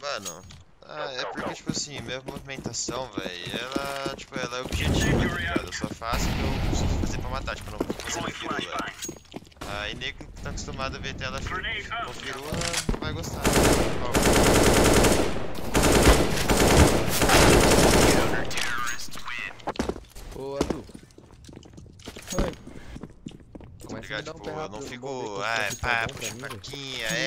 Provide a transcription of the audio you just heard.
Mano, é porque, tipo assim, minha movimentação, velho, ela, tipo, ela é objetiva, tá ligado? Eu só faço o que eu preciso fazer pra matar, tipo, eu não vou fazer no firula. Aí nego que tá acostumado a ver tela com firula não vai gostar. Ô, Arthur. Oi. Tá ligado? Tipo, eu não fico, pá, puxa a faquinha, é.